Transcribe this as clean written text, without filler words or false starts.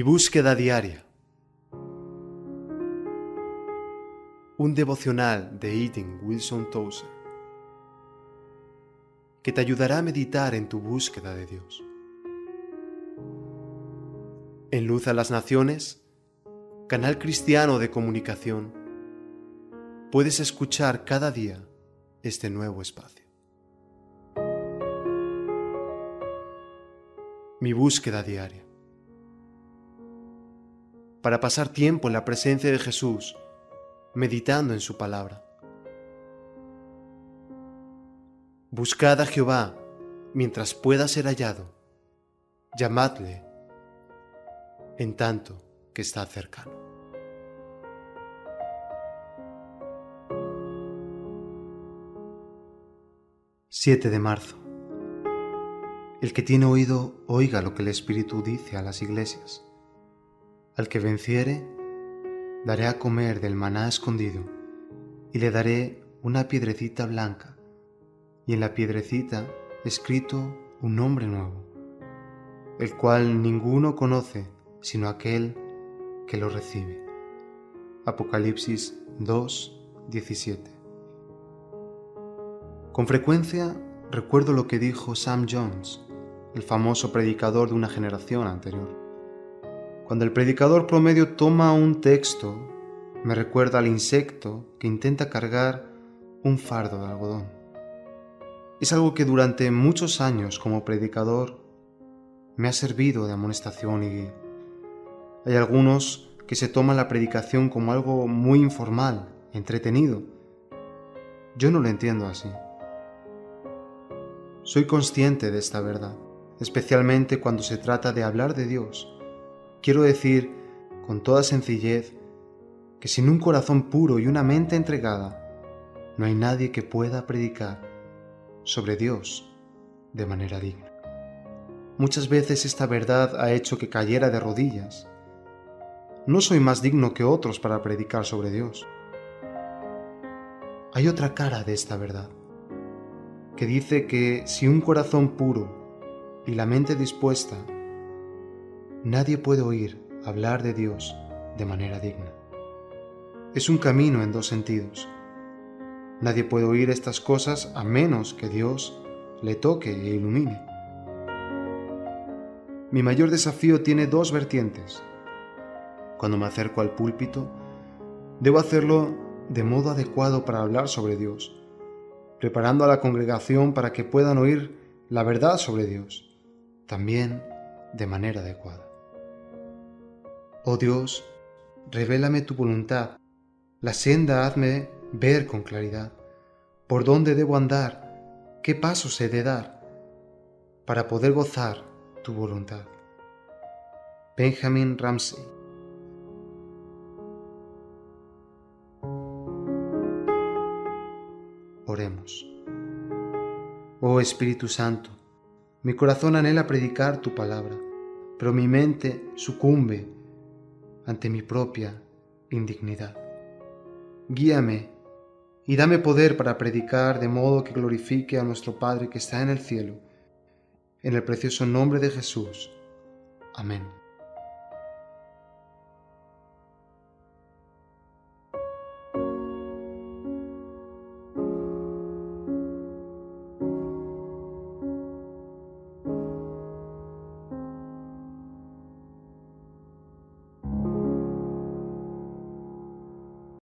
Mi búsqueda diaria. Un devocional de A. W. Tozer que te ayudará a meditar en tu búsqueda de Dios. En Luz a las Naciones, Canal Cristiano de Comunicación, puedes escuchar cada día este nuevo espacio. Mi búsqueda diaria. Para pasar tiempo en la presencia de Jesús, meditando en su palabra. Buscad a Jehová mientras pueda ser hallado, llamadle en tanto que está cercano. Marzo 7. El que tiene oído, oiga lo que el Espíritu dice a las iglesias. Al que venciere, daré a comer del maná escondido, y le daré una piedrecita blanca, y en la piedrecita escrito un nombre nuevo, el cual ninguno conoce sino aquel que lo recibe. Apocalipsis 2:17. Con frecuencia recuerdo lo que dijo Sam Jones, el famoso predicador de una generación anterior. Cuando el predicador promedio toma un texto, me recuerda al insecto que intenta cargar un fardo de algodón. Es algo que durante muchos años como predicador me ha servido de amonestación y guía. Hay algunos que se toman la predicación como algo muy informal, entretenido. Yo no lo entiendo así. Soy consciente de esta verdad, especialmente cuando se trata de hablar de Dios. Quiero decir, con toda sencillez, que sin un corazón puro y una mente entregada, no hay nadie que pueda predicar sobre Dios de manera digna. Muchas veces esta verdad ha hecho que cayera de rodillas. No soy más digno que otros para predicar sobre Dios. Hay otra cara de esta verdad, que dice que sin un corazón puro y la mente dispuesta, nadie puede oír hablar de Dios de manera digna. Es un camino en dos sentidos. Nadie puede oír estas cosas a menos que Dios le toque e ilumine. Mi mayor desafío tiene dos vertientes. Cuando me acerco al púlpito, debo hacerlo de modo adecuado para hablar sobre Dios, preparando a la congregación para que puedan oír la verdad sobre Dios, también de manera adecuada. Oh Dios, revélame tu voluntad, la senda hazme ver con claridad, por dónde debo andar, qué pasos he de dar, para poder gozar tu voluntad. Benjamin Ramsey. Oremos. Oh Espíritu Santo, mi corazón anhela predicar tu palabra, pero mi mente sucumbe ante mi propia indignidad. Guíame y dame poder para predicar de modo que glorifique a nuestro Padre que está en el cielo, en el precioso nombre de Jesús. Amén.